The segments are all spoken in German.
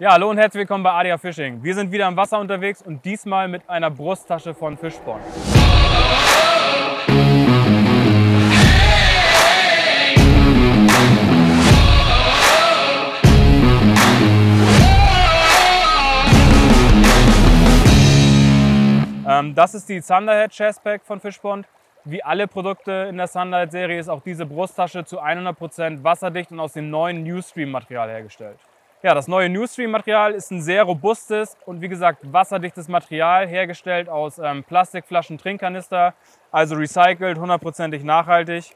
Ja, hallo und herzlich willkommen bei Adia Fishing. Wir sind wieder am Wasser unterwegs und diesmal mit einer Brusttasche von Fishpond. Das ist die Thunderhead Chest Pack von Fishpond. Wie alle Produkte in der Thunderhead-Serie ist auch diese Brusttasche zu 100% wasserdicht und aus dem neuen Newstream-Material hergestellt. Ja, das neue Newstream-Material ist ein sehr robustes und wie gesagt wasserdichtes Material, hergestellt aus Plastikflaschen, Trinkkanister, also recycelt, 100%ig nachhaltig.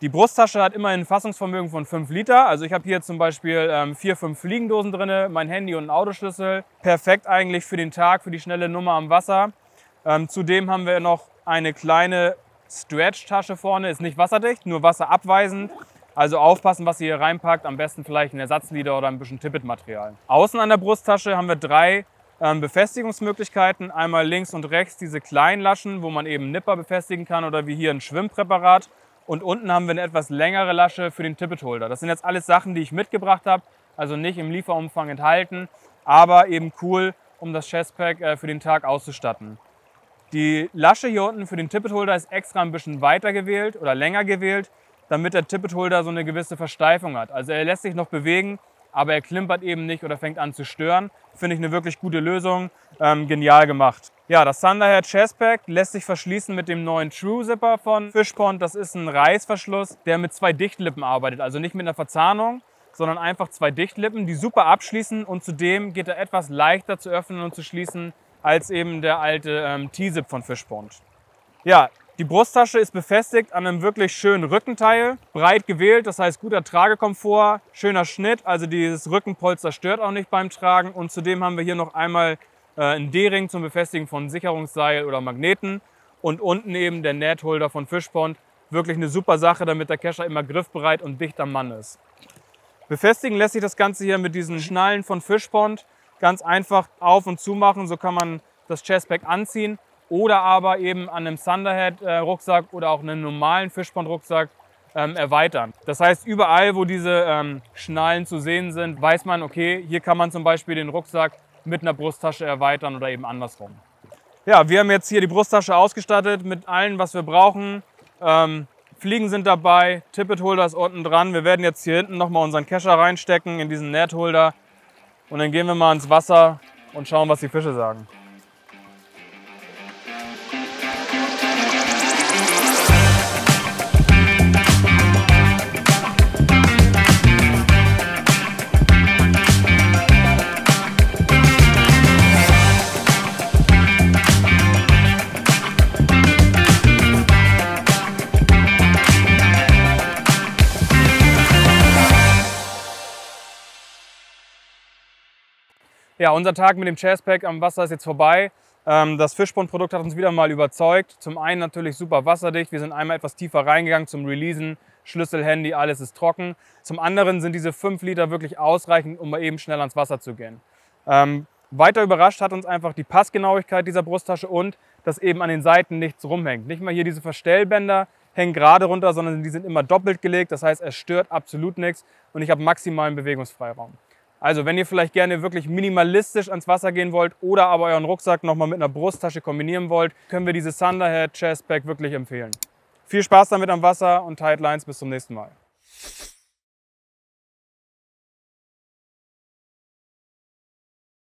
Die Brusttasche hat immerhin ein Fassungsvermögen von 5 Liter. Also ich habe hier zum Beispiel 4, 5 Fliegendosen drin, mein Handy und einen Autoschlüssel. Perfekt eigentlich für den Tag, für die schnelle Nummer am Wasser. Zudem haben wir noch eine kleine Stretch-Tasche vorne, ist nicht wasserdicht, nur wasserabweisend. Also aufpassen, was ihr hier reinpackt, am besten vielleicht ein Ersatzlieder oder ein bisschen Tippet-Material. Außen an der Brusttasche haben wir 3 Befestigungsmöglichkeiten. Einmal links und rechts diese kleinen Laschen, wo man eben Nipper befestigen kann oder wie hier ein Schwimmpräparat. Und unten haben wir eine etwas längere Lasche für den Tippet-Holder. Das sind jetzt alles Sachen, die ich mitgebracht habe, also nicht im Lieferumfang enthalten, aber eben cool, um das Chestpack für den Tag auszustatten. Die Lasche hier unten für den Tippet-Holder ist extra ein bisschen weiter gewählt oder länger gewählt, damit der Tippet-Holder so eine gewisse Versteifung hat. Also er lässt sich noch bewegen, aber er klimpert eben nicht oder fängt an zu stören. Finde ich eine wirklich gute Lösung, genial gemacht. Ja, das Thunderhead Chest Pack lässt sich verschließen mit dem neuen True Zipper von Fishpond. Das ist ein Reißverschluss, der mit 2 Dichtlippen arbeitet, also nicht mit einer Verzahnung, sondern einfach 2 Dichtlippen, die super abschließen und zudem geht er etwas leichter zu öffnen und zu schließen als eben der alte T-Zip von Fishpond. Ja, die Brusttasche ist befestigt an einem wirklich schönen Rückenteil, breit gewählt, das heißt guter Tragekomfort, schöner Schnitt, also dieses Rückenpolster stört auch nicht beim Tragen und zudem haben wir hier noch einmal einen D-Ring zum Befestigen von Sicherungsseil oder Magneten und unten eben der Net Holder von Fishpond, wirklich eine super Sache, damit der Kescher immer griffbereit und dicht am Mann ist. Befestigen lässt sich das Ganze hier mit diesen Schnallen von Fishpond, ganz einfach auf und zu machen, so kann man das Chestpack anziehen. Oder aber eben an einem Thunderhead-Rucksack oder auch einem normalen Fishpond-Rucksack erweitern. Das heißt, überall, wo diese Schnallen zu sehen sind, weiß man, okay, hier kann man zum Beispiel den Rucksack mit einer Brusttasche erweitern oder eben andersrum. Ja, wir haben jetzt hier die Brusttasche ausgestattet mit allem, was wir brauchen. Fliegen sind dabei, Tippet-Holder ist unten dran. Wir werden jetzt hier hinten nochmal unseren Kescher reinstecken in diesen Net-Holder. Und dann gehen wir mal ins Wasser und schauen, was die Fische sagen. Ja, unser Tag mit dem Chestpack am Wasser ist jetzt vorbei. Das Fishpond-Produkt hat uns wieder mal überzeugt. Zum einen natürlich super wasserdicht. Wir sind einmal etwas tiefer reingegangen zum Releasen. Schlüssel, Handy, alles ist trocken. Zum anderen sind diese 5 Liter wirklich ausreichend, um mal eben schnell ans Wasser zu gehen. Weiter überrascht hat uns einfach die Passgenauigkeit dieser Brusttasche und dass eben an den Seiten nichts rumhängt. Nicht mal hier diese Verstellbänder hängen gerade runter, sondern die sind immer doppelt gelegt. Das heißt, es stört absolut nichts und ich habe maximalen Bewegungsfreiraum. Also wenn ihr vielleicht gerne wirklich minimalistisch ans Wasser gehen wollt oder aber euren Rucksack nochmal mit einer Brusttasche kombinieren wollt, können wir dieses Thunderhead Chest Pack wirklich empfehlen. Viel Spaß damit am Wasser und tight lines, bis zum nächsten Mal.